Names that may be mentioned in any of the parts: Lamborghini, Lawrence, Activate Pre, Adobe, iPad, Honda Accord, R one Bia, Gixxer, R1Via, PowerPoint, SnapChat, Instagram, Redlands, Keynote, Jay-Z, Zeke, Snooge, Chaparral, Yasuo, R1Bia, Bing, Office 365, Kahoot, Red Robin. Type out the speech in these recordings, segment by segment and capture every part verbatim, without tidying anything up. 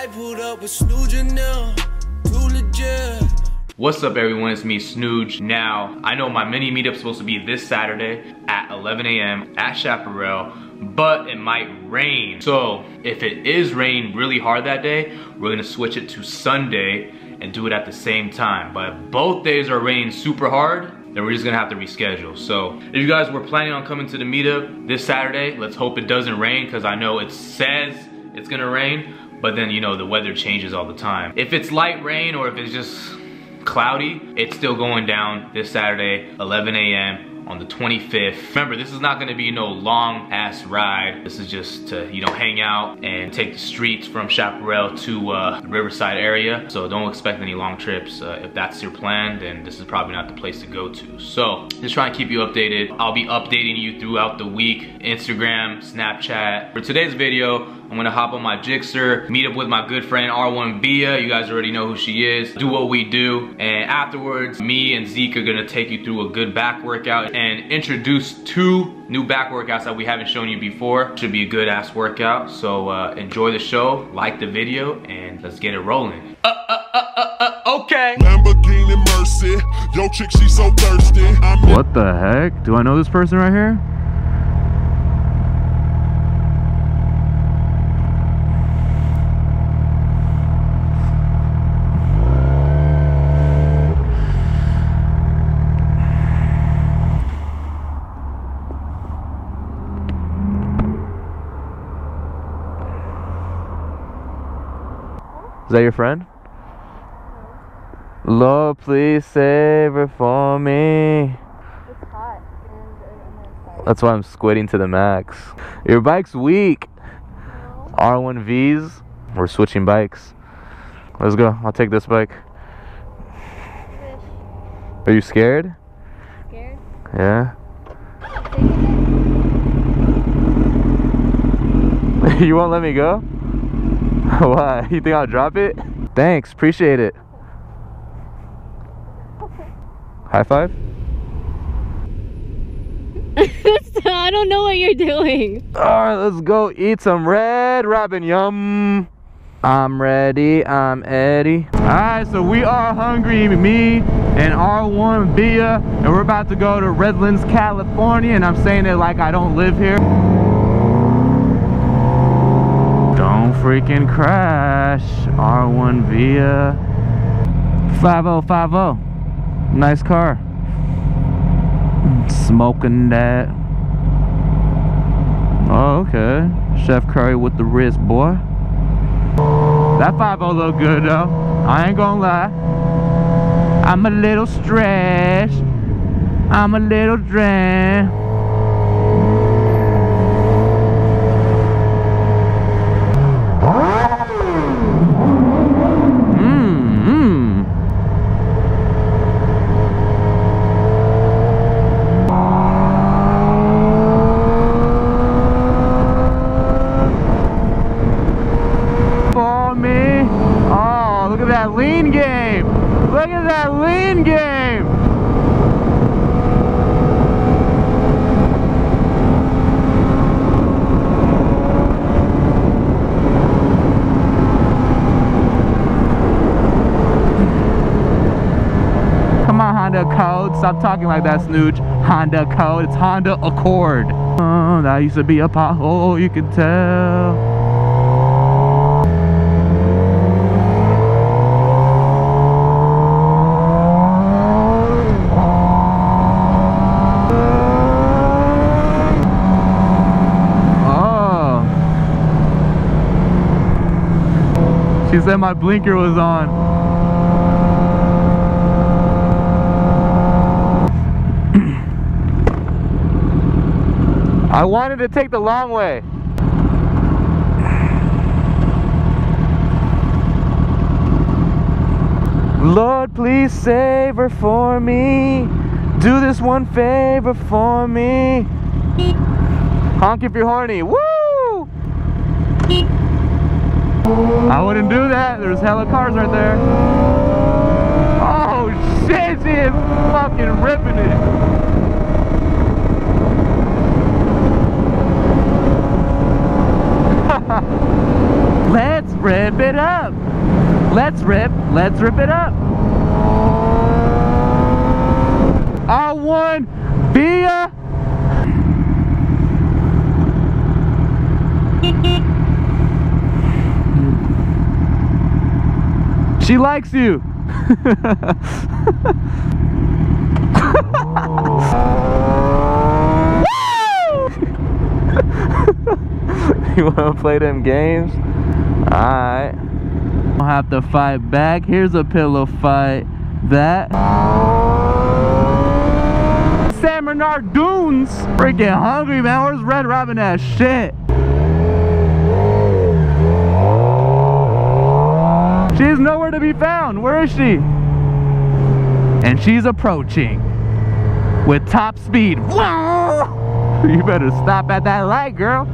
I pulled up with Snooge and now, too legit. What's up everyone, it's me Snooge. Now, I know my mini meetup's supposed to be this Saturday at eleven A M at Chaparral, but it might rain. So, if it is rain really hard that day, we're gonna switch it to Sunday and do it at the same time. But if both days are raining super hard, then we're just gonna have to reschedule. So, if you guys were planning on coming to the meetup this Saturday, let's hope it doesn't rain, because I know it says it's gonna rain, but then you know, the weather changes all the time. If it's light rain or if it's just cloudy, it's still going down this Saturday, eleven A M on the twenty-fifth. Remember, this is not gonna be no long ass ride. This is just to, you know, hang out and take the streets from Chaparral to uh, the Riverside area. So don't expect any long trips. Uh, if that's your plan, then this is probably not the place to go to. So just trying to keep you updated. I'll be updating you throughout the week, Instagram, Snapchat. For today's video, I'm gonna hop on my Gixxer, meet up with my good friend R one Bia. You guys already know who she is. Do what we do. And afterwards, me and Zeke are gonna take you through a good back workout and introduce two new back workouts that we haven't shown you before. Should be a good ass workout. So uh, enjoy the show, like the video, and let's get it rolling. Uh, uh, uh, uh, uh, okay. Lamborghini Mercy. Yo chick, she so thirsty. I'm what the heck? Do I know this person right here? Is that your friend? No. Lord, please save her for me. It's hot. And that's why I'm squinting to the max. Your bike's weak. No. R one V's. We're switching bikes. Let's go. I'll take this bike. Fish. Are you scared? Scared? Yeah. You won't let me go? Why? You think I'll drop it? Thanks, appreciate it. High five? I don't know what you're doing. Alright, let's go eat some Red Robin. Yum. I'm ready, I'm Eddie. Alright, so we are hungry, me and R one Bia, and we're about to go to Redlands, California, and I'm saying it like I don't live here. Don't freaking crash, R one Via. five oh five oh, nice car. Smoking that. Oh, okay. Chef Curry with the wrist, boy. That five oh look good though, I ain't gonna lie. I'm a little stressed, I'm a little drained. Honda Accord, stop talking like that, Snooge. Honda Accord, it's Honda Accord. Oh, that used to be a pothole, you can tell. Oh. She said my blinker was on. I wanted to take the long way. Lord, please save her for me. Do this one favor for me. Eek. Honk if you're horny. Woo! Eek. I wouldn't do that. There's hella cars right there. Oh shit, she is fucking ripping it. Let's rip it up. Let's rip, let's rip it up. R one Bia. She likes you. You wanna play them games? Alright. I'll have to fight back. Here's a pillow fight. That San Bernardoons! Freaking hungry, man. Where's Red Robin at? Shit. She's nowhere to be found. Where is she? And she's approaching with top speed. Whoa! You better stop at that light, girl.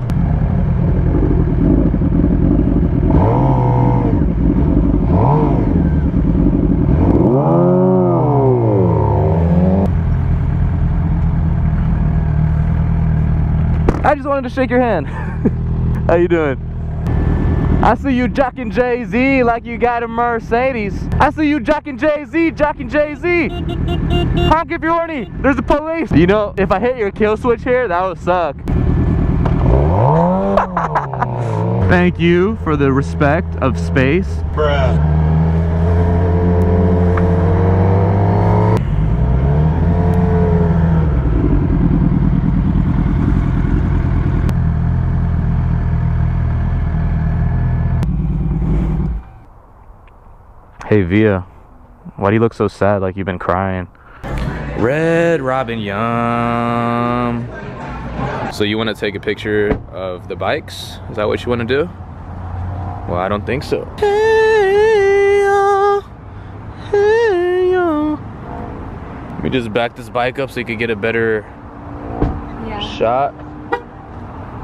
I just wanted to shake your hand. How you doing? I see you jocking Jay-Z like you got a Mercedes. I see you jocking Jay-Z, jocking Jay-Z. Honk if you're horny, there's the police. You know, if I hit your kill switch here, that would suck. Thank you for the respect of space. Bruh. Hey Via, why do you look so sad like you've been crying? Red Robin, yum. So you want to take a picture of the bikes? Is that what you want to do? Well, I don't think so. Hey, yo. Hey, yo. Let me just back this bike up so you can get a better yeah. shot.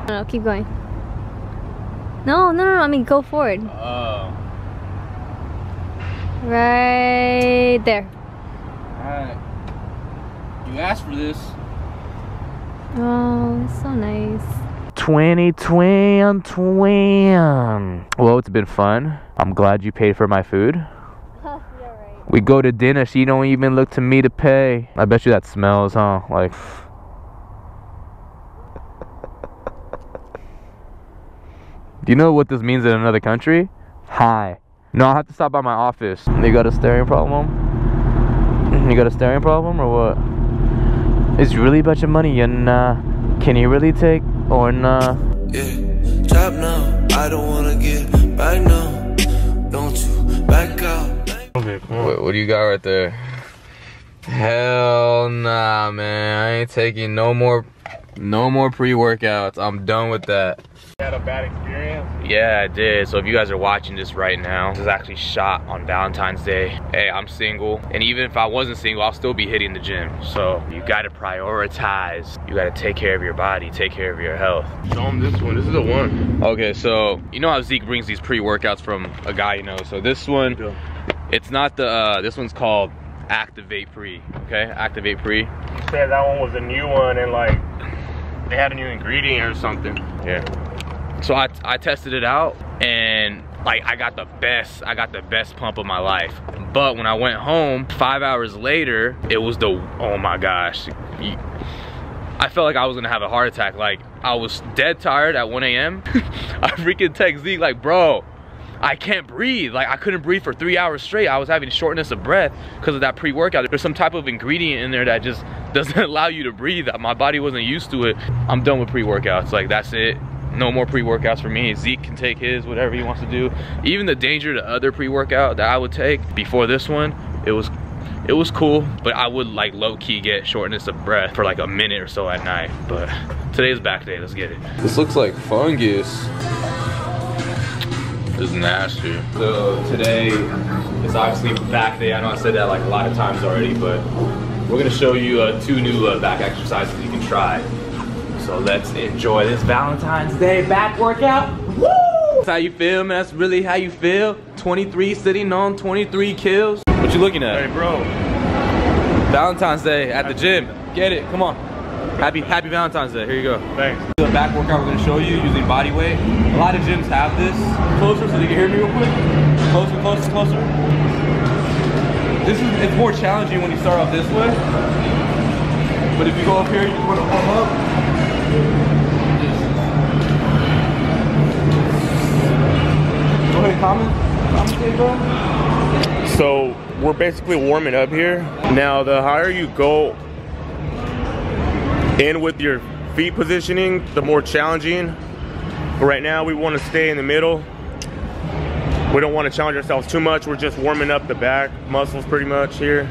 No, no, keep going. No, no, no, no, I mean go forward. Oh. Right there. Alright. You asked for this. Oh, it's so nice. twenty twenty. Well, it's been fun. I'm glad you paid for my food. Yeah, right. We go to dinner. She don't even look to me to pay. I bet you that smells, huh? Like. Do you know what this means in another country? Hi. No, I'll have to stop by my office. You got a steering problem? You got a steering problem or what? It's really about your money and uh, can you really take or nah? Yeah, drop now. I don't wanna get back now. Don't you back out. Okay, what, what do you got right there? Hell nah, man. I ain't taking no more no more pre-workouts. I'm done with that. Had a bad experience? Yeah, I did. So if you guys are watching this right now, this is actually shot on Valentine's Day. Hey, I'm single, and even if I wasn't single, I'll still be hitting the gym. So you gotta prioritize. You gotta take care of your body, take care of your health. Show them this one. This is the one. Okay, so you know how Zeke brings these pre-workouts from a guy you know. So this one, yeah. it's not the. Uh, this one's called Activate Pre. Okay, Activate Pre. You said that one was a new one, and like they had a new ingredient or something. Yeah. So I, I tested it out and like I got the best, I got the best pump of my life. But when I went home, five hours later, it was the, oh my gosh. I felt like I was gonna have a heart attack. Like I was dead tired at one A M I freaking text Zeke like, bro, I can't breathe. Like I couldn't breathe for three hours straight. I was having shortness of breath because of that pre-workout. There's some type of ingredient in there that just doesn't allow you to breathe. My body wasn't used to it. I'm done with pre-workouts, like that's it. No more pre-workouts for me. Zeke can take his, whatever he wants to do. Even the danger to other pre-workout that I would take before this one, it was it was cool, but I would like low-key get shortness of breath for like a minute or so at night. But today's back day, let's get it. This looks like fungus. This is nasty. So today is obviously back day. I know I said that like a lot of times already, but we're gonna show you uh, two new uh, back exercises you can try. So let's enjoy this Valentine's Day back workout. Woo! That's how you feel, man. That's really how you feel. twenty-three sitting on twenty-three kills. What you looking at? Hey, bro. Valentine's Day at the gym. Get it. Come on. Happy, happy Valentine's Day. Here you go. Thanks. the back workout we're gonna show you using body weight. A lot of gyms have this. Closer so they can hear me real quick. Closer, closer, closer. This is, it's more challenging when you start off this way. But if you go up here, you wanna warm up. Go ahead and comment. Comment so we're basically warming up here. Now the higher you go in with your feet positioning, the more challenging. But right now we want to stay in the middle. We don't want to challenge ourselves too much. We're just warming up the back muscles pretty much here.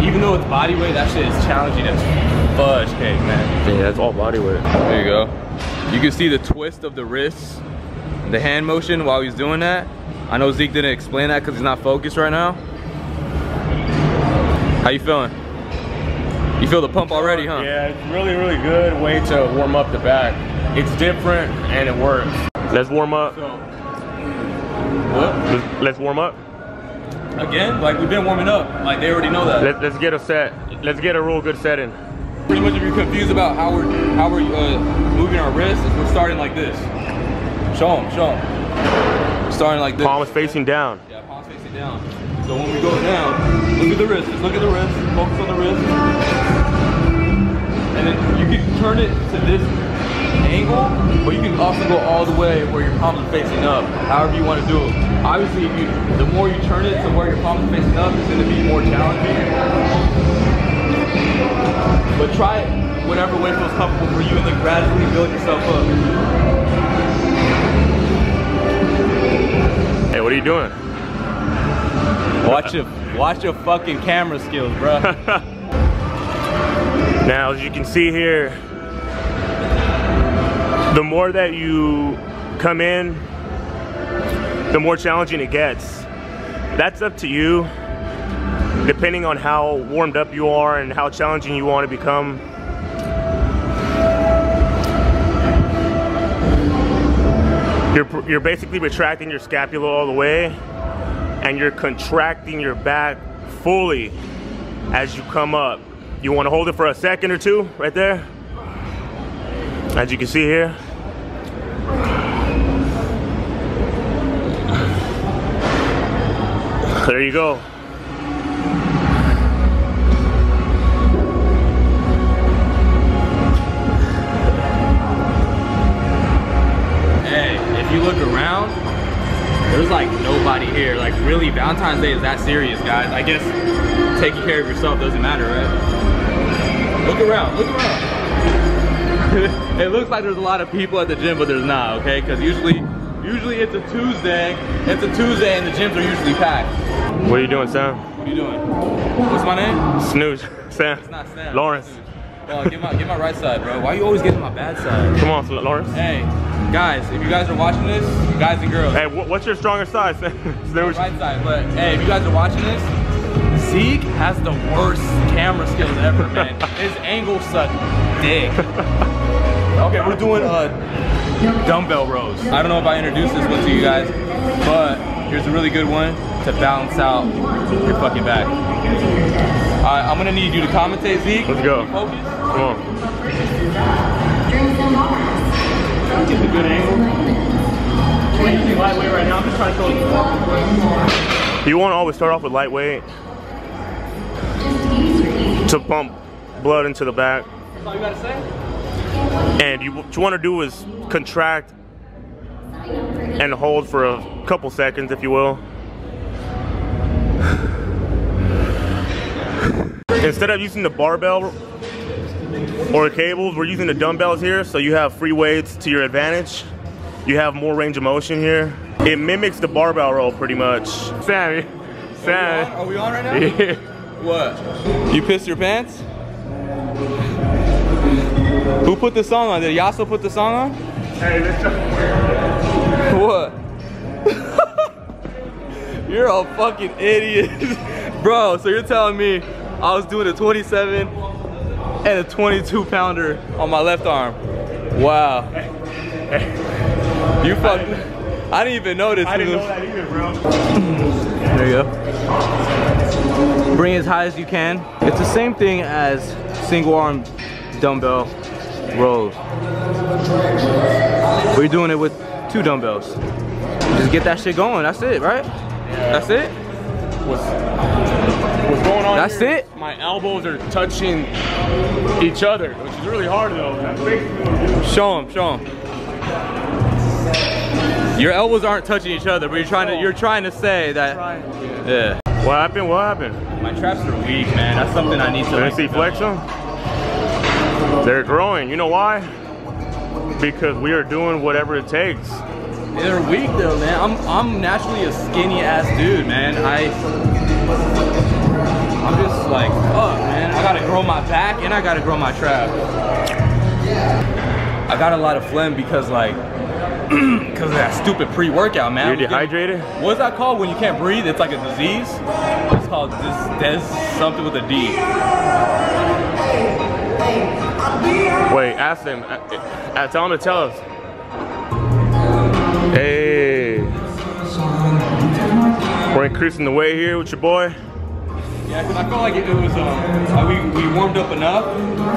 Even though it's body weight, that shit is challenging as fudge cake, man. Yeah, that's all body weight. There you go. You can see the twist of the wrists, the hand motion while he's doing that. I know Zeke didn't explain that because he's not focused right now. How you feeling? You feel the pump already, huh? Yeah, it's really, really good way to warm up the back. It's different and it works. Let's warm up. So, what? Let's warm up. Again? Like we've been warming up. Like they already know that. Let, let's get a set. Let's get a real good set in. Pretty much if you're confused about how we're, how we're uh, moving our wrists, we're starting like this. Show them, show them. Starting like this. Palms facing down. Yeah, palms facing down. So when we go down, look at the wrist, just look at the wrist, focus on the wrist. And then you can turn it to this angle, but you can also go all the way where your palms are facing up, however you want to do it. Obviously, if you, the more you turn it to where your palms are facing up, it's going to be more challenging. But try it whatever way feels comfortable for you and then gradually build yourself up. Hey, what are you doing? Watch your, watch your fucking camera skills, bro. Now, as you can see here, the more that you come in, the more challenging it gets. That's up to you, depending on how warmed up you are and how challenging you want to become. You're, you're basically retracting your scapula all the way, and you're contracting your back fully as you come up. You want to hold it for a second or two, right there. As you can see here. There you go. Hey, if you look around, there's like nobody here. Like really, Valentine's Day is that serious, guys. I guess taking care of yourself doesn't matter, right? Look around, look around. It looks like there's a lot of people at the gym, but there's not, okay? Because usually, usually it's a Tuesday. It's a Tuesday and the gyms are usually packed. What are you doing, Sam? What are you doing? What's my name? Snooge. Sam. It's not Sam. Lawrence. No, get my, get my right side, bro. Why are you always getting my bad side? Come on, Lawrence. Hey, guys, if you guys are watching this, guys and girls. Hey, what's your stronger side? Right side, but hey, if you guys are watching this, Zeke has the worst camera skills ever, man. His angles suck dick. Okay, we're doing uh, dumbbell rows. I don't know if I introduced this one to you guys, but here's a really good one to balance out your fucking back. Alright, I'm gonna need you to commentate, Zeke. Let's go. Focus. Come on. Get the good angle. Wait, you do lightweight right now. I'm just trying to show you. You want to always start off with lightweight to pump blood into the back. That's all you gotta say. And you, what you want to do is contract and hold for a couple seconds, if you will. Instead of using the barbell or cables, we're using the dumbbells here, so you have free weights to your advantage. You have more range of motion here. It mimics the barbell roll pretty much. Sammy, Sammy. Are we on, are we on right now? Yeah. What? You pissed your pants? Who put this song on? Did Yasuo put the song on? Hey, let's go. What? You're a fucking idiot. Bro, so you're telling me I was doing a twenty-seven and a twenty-two pounder on my left arm. Wow. You fucking, I, I didn't even notice. I didn't know that either, bro. There you go. Bring it as high as you can. It's the same thing as single arm dumbbell rows. We're doing it with two dumbbells. Just get that shit going. That's it, right? Yeah. That's it? What's, what's going on That's here, it? My elbows are touching each other, which is really hard though. Show them, show them. Your elbows aren't touching each other, but you're trying to, you're trying to say that, yeah. What happened? What happened? My traps are weak, man. That's something I need to. Let me see, flex them. They're growing. You know why? Because we are doing whatever it takes. They're weak though, man. I'm I'm naturally a skinny ass dude, man. I I'm just like, fuck, man. I gotta grow my back and I gotta grow my trap. I got a lot of phlegm because like. Because of that stupid pre-workout, man. You're dehydrated? What's that called when you can't breathe? It's like a disease. It's called this, des something with a D. Wait, ask them. I, I tell them to tell us. Hey. We're increasing the weight here with your boy. Yeah, because I felt like it, it was, um, like we, we warmed up enough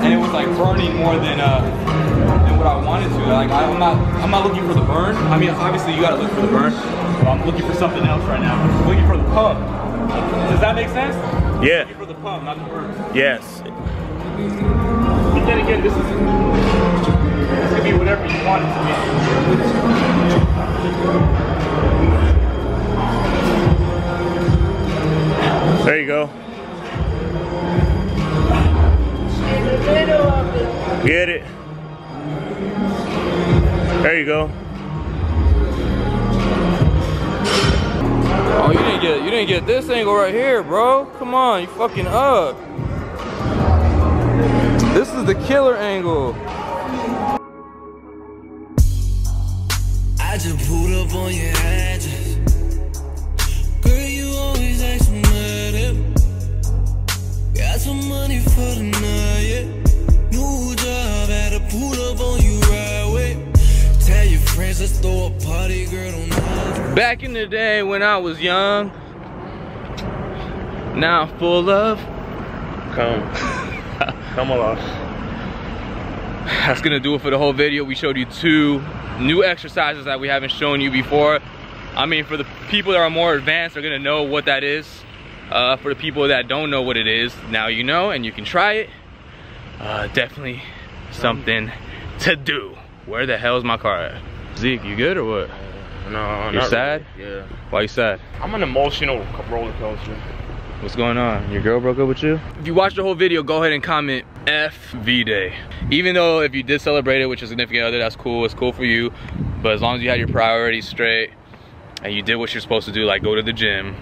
and it was like burning more than, uh, what I wanted to. Like I'm not I'm not looking for the burn. I mean obviously you gotta look for the burn, but I'm looking for something else right now. I'm looking for the pump. Does that make sense? Yeah. I'm looking for the pump, not the burn. Yes. But then again, this is this could be whatever you want it to be. There you go. Get it. There you go. Oh, you didn't get you didn't get this angle right here, bro. Come on, you fucking up. This is the killer angle. I just pulled up on your address. Girl, you always ask me murder. Got some money for the night. New job at a pull up on you right away. Back in the day when I was young, now I'm full of. Come. Come along. That's gonna do it for the whole video. We showed you two new exercises that we haven't shown you before. I mean, for the people that are more advanced, they're gonna know what that is. Uh, for the people that don't know what it is, now you know and you can try it. Uh, definitely something to do. Where the hell is my car at? Zeke, you good or what? No, You're sad? Really. Yeah. Why you sad? I'm an emotional roller coaster. What's going on? Your girl broke up with you? If you watched the whole video, go ahead and comment F V Day. Even though if you did celebrate it with your significant other, that's cool. It's cool for you. But as long as you had your priorities straight and you did what you're supposed to do, like go to the gym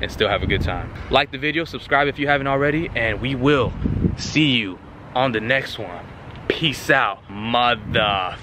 and still have a good time. Like the video, subscribe if you haven't already, and we will see you on the next one. Peace out, mother.